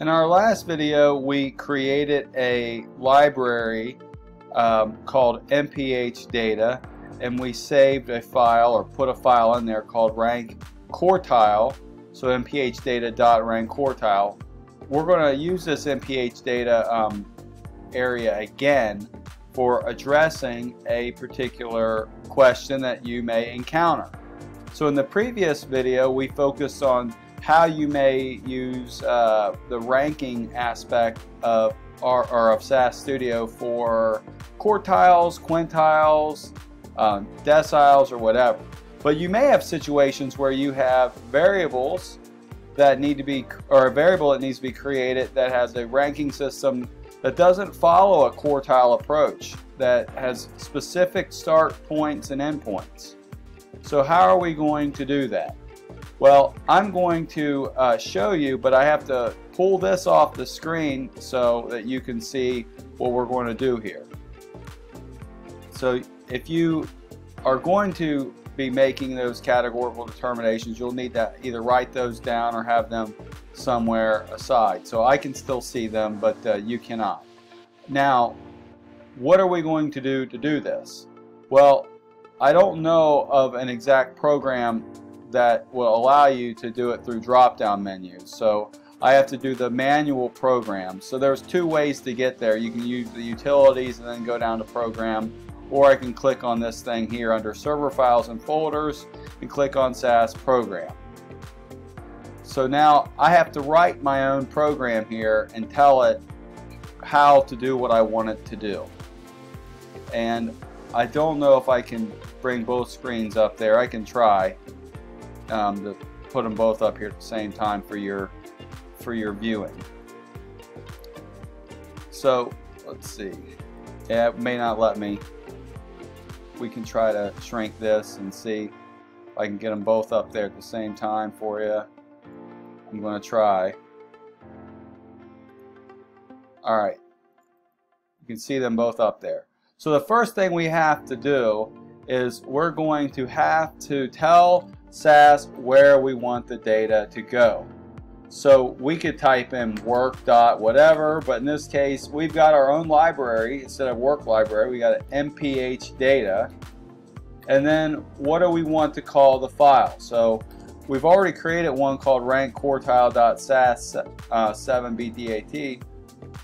In our last video, we created a library called MPH data, and we saved a file or put a file in there called rank quartile. So mphdata.rankquartile. We're going to use this MPH data area again for addressing a particular question that you may encounter. So in the previous video, we focused on how you may use the ranking aspect of SAS Studio for quartiles, quintiles, deciles, or whatever. But you may have situations where you have variables that need to be, or a variable that needs to be created that has a ranking system that doesn't follow a quartile approach, that has specific start points and end points. So how are we going to do that? Well, I'm going to show you, but I have to pull this off the screen so that you can see what we're going to do here. So if you are going to be making those categorical determinations, you'll need to either write those down or have them somewhere aside. So I can still see them, but you cannot. Now, what are we going to do this? Well, I don't know of an exact program that will allow you to do it through drop-down menus. So I have to do the manual program. So there's two ways to get there. You can use the utilities and then go down to program, or I can click on this thing here under server files and folders and click on SAS program. So now I have to write my own program here and tell it how to do what I want it to do. And I don't know if I can bring both screens up there. I can try to put them both up here at the same time for your viewing. So let's see. Yeah, it may not let me. We can try to shrink this and see if I can get them both up there at the same time for you. I'm going to try. All right. You can see them both up there. So the first thing we have to do is we're going to have to tell SAS where we want the data to go. So we could type in work dot whatever, but in this case we've got our own library. Instead of work library, we got an MPH data. And then what do we want to call the file? So we've already created one called rankquartile.sas 7BDAT.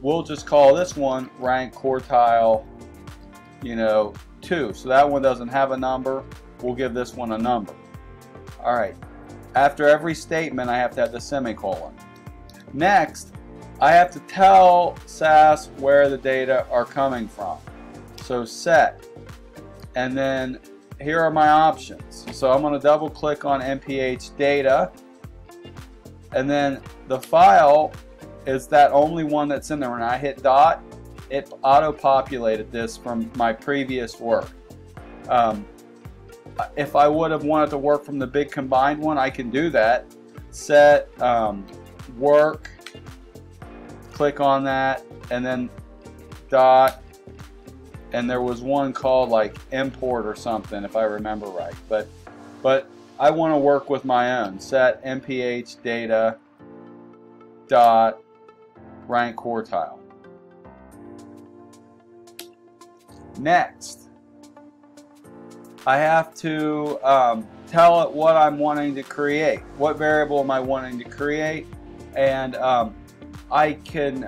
We'll just call this one rank quartile, 2. So that one doesn't have a number. We'll give this one a number. All right. After every statement, I have to have the semicolon. Next, I have to tell SAS where the data are coming from. So set. And then here are my options. So I'm going to double click on MPH data. And then the file is that only one that's in there. When I hit dot, it auto-populated this from my previous work. If I would have wanted to work from the big combined one, I can do that. Set work, click on that, and then dot, and there was one called like import or something if I remember right, but I want to work with my own. Set MPH data dot rank quartile. Next, I have to tell it what I'm wanting to create. What variable am I wanting to create? And I can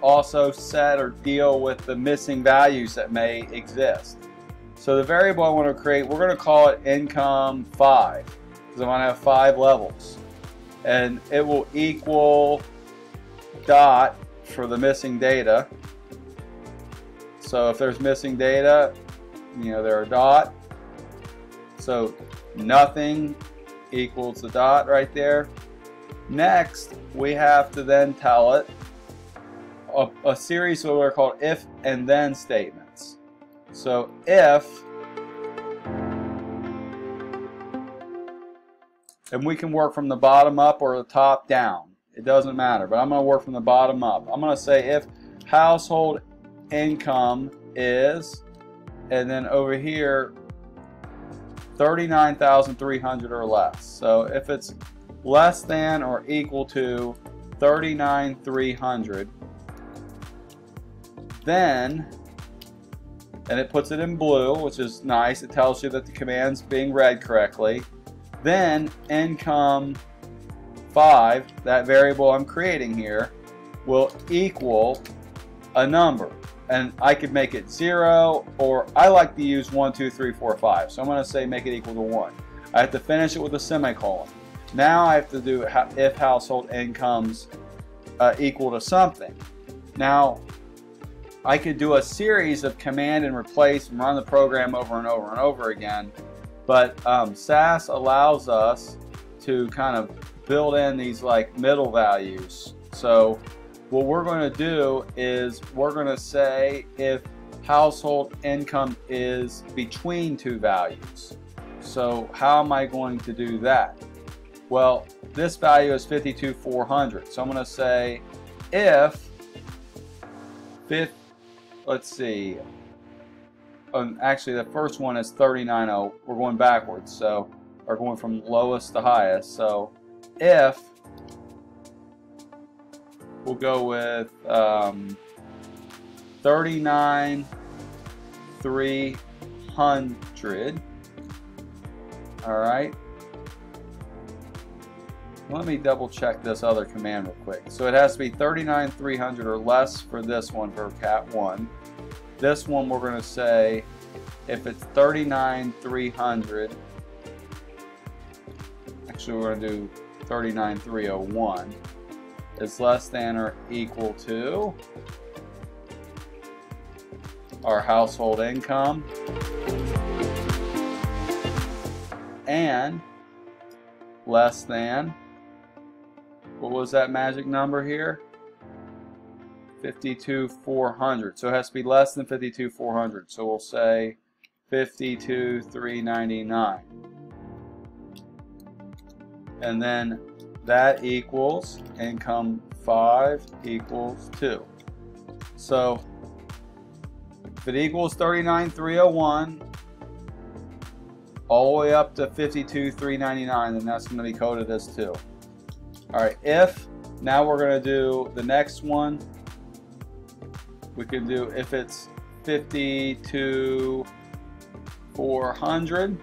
also set or deal with the missing values that may exist. So the variable I want to create, we're going to call it income 5, because I want to have 5 levels. And it will equal dot for the missing data. So if there's missing data, there are dot. So nothing equals the dot right there. Next, we have to then tell it a series of what are called if and then statements. So if, and we can work from the bottom up or the top down. It doesn't matter, but I'm going to work from the bottom up. I'm going to say if household income is, and then over here, 39,300 or less. So if it's less than or equal to 39,300. Then, and it puts it in blue, which is nice. It tells you that the command's being read correctly. Then income 5, that variable I'm creating here, will equal a number. And I could make it 0, or I like to use 1, 2, 3, 4, 5. So I'm going to say make it equal to 1. I have to finish it with a semicolon. Now I have to do if household incomes equal to something. Now I could do a series of command and replace and run the program over and over and over again, but SAS allows us to kind of build in these like middle values. So what we're going to do is we're going to say if household income is between two values. So how am I going to do that? Well, this value is 52,400. So I'm going to say if, let's see, actually the first one is 39,000. We're going backwards, so we're going from lowest to highest. So if, we'll go with 39,300. All right. Let me double check this other command real quick. So it has to be 39,300 or less for this one for cat 1. This one we're going to say if it's 39,300, actually we're going to do 39,301, is less than or equal to our household income. And less than, what was that magic number here? 52,400. So it has to be less than 52,400. So we'll say 52,399. And then that equals income 5 equals 2. So if it equals 39,301 all the way up to 52,399, then that's going to be coded as 2. Alright, if, now we're going to do the next one. We can do if it's 52,400,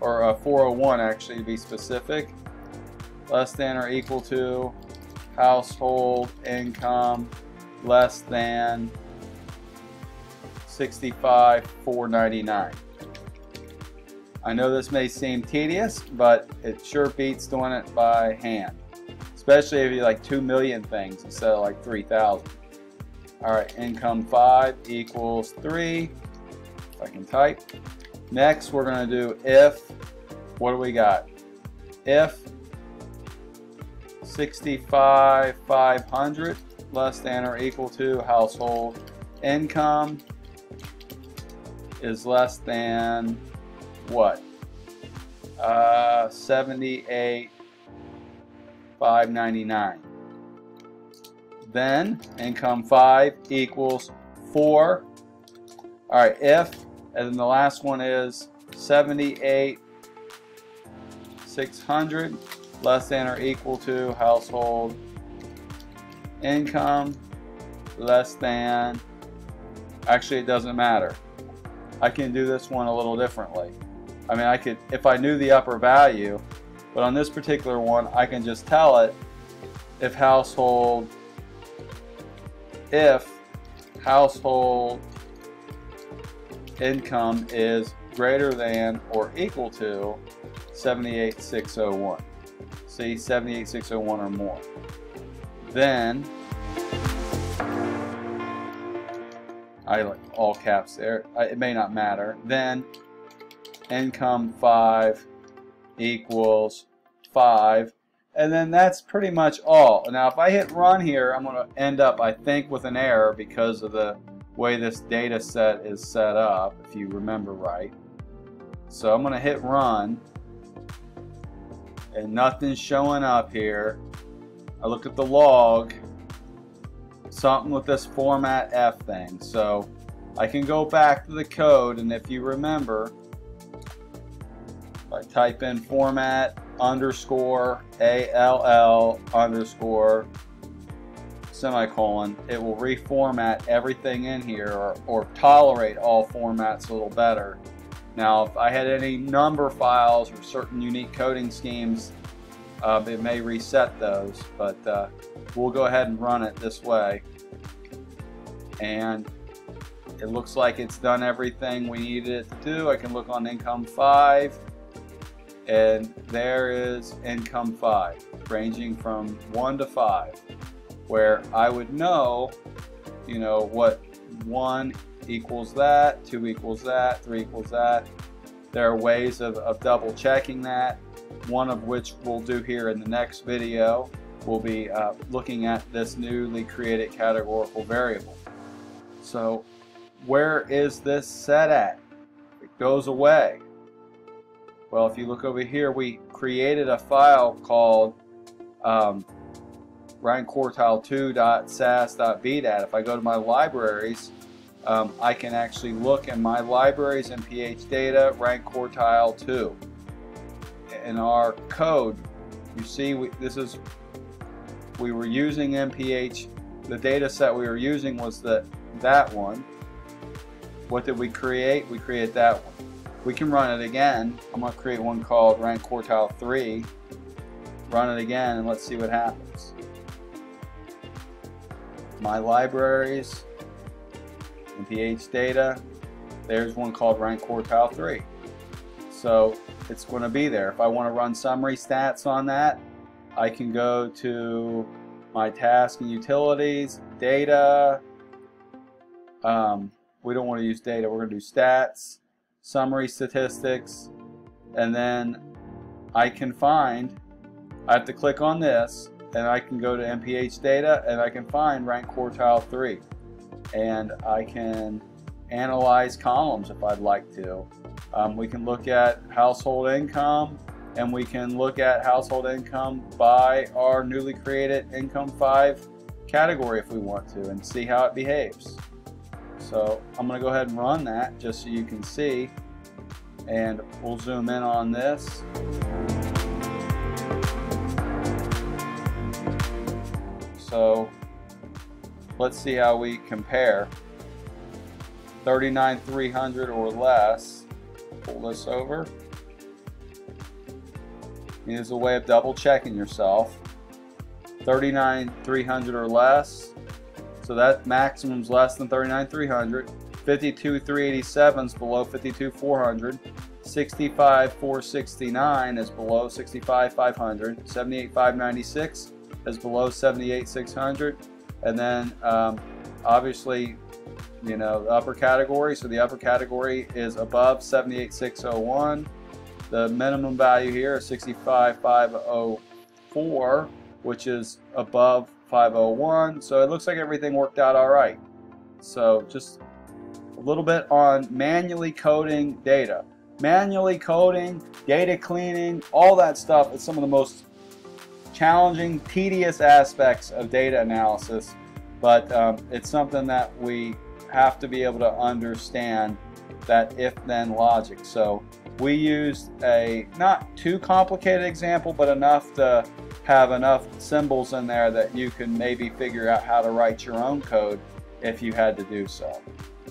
or 401 actually to be specific, less than or equal to household income less than 65,499. I know this may seem tedious, but it sure beats doing it by hand, especially if you like 2 million things instead of like 3,000. Alright, income 5 equals 3, if I can type. Next we're going to do if, what do we got? If 65,500 less than or equal to household income is less than what? 78,599. Then income 5 equals 4. All right, if, and then the last one is 78,600 less than or equal to household income less than, actually it doesn't matter. I can do this one a little differently. I mean, I could, if I knew the upper value, but on this particular one, I can just tell it if household, income is greater than or equal to 78,601. See, 78,601 or more. Then, I like all caps there, it may not matter. Then, income 5 equals 5, and then that's pretty much all. Now if I hit run here, I'm going to end up, I think, with an error because of the way this data set is set up, if you remember right. So I'm going to hit run and nothing's showing up here. I looked at the log, something with this format F thing. So I can go back to the code, and if you remember, I type in format underscore ALL underscore semicolon. It will reformat everything in here, or tolerate all formats a little better. Now, if I had any number files or certain unique coding schemes, it may reset those, but we'll go ahead and run it this way. And it looks like it's done everything we needed it to do. I can look on income 5, and there is income 5, ranging from 1 to 5, where I would know, you know, what 1 equals that, 2 equals that, 3 equals that. There are ways of double checking that, one of which we'll do here in the next video. We'll be looking at this newly created categorical variable. So where is this set at? It goes away. Well, if you look over here, we created a file called rank quartile2.sas.bdat. If I go to my libraries, I can actually look in my libraries and MPH data rank quartile 2. In our code, you see we were using MPH. The data set we were using was that one. What did we create? We created that one. We can run it again. I'm going to create one called rank quartile 3. Run it again and let's see what happens. My libraries, MPH data, there's one called rank quartile 3. So it's going to be there. If I want to run summary stats on that, I can go to my task and utilities, data. We don't want to use data, we're going to do stats, summary statistics, and then I can find, I have to click on this, and I can go to MPH data and I can find rank quartile 3. And I can analyze columns if I'd like to. We can look at household income, and we can look at household income by our newly created income 5 category if we want to, and see how it behaves. So I'm going to go ahead and run that just so you can see, and we'll zoom in on this. So let's see how we compare. 39,300 or less. Pull this over. It is a way of double checking yourself. 39,300 or less. So that maximum's less than 39,300. 52,387 is below 52,400. 65,469 is below 65,500. 78,596 is below 78,600. And then obviously, you know, the upper category. So the upper category is above 78,601. The minimum value here is 65,504, which is above 501. So it looks like everything worked out all right. So just a little bit on manually coding data. Manually coding, data cleaning, all that stuff is some of the most challenging, tedious aspects of data analysis, but it's something that we have to be able to understand, that if-then logic. So we used a not too complicated example, but enough to have enough symbols in there that you can maybe figure out how to write your own code if you had to do so.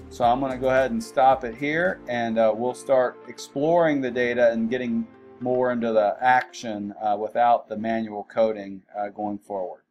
So I'm going to go ahead and stop it here, and we'll start exploring the data and getting more into the action without the manual coding going forward.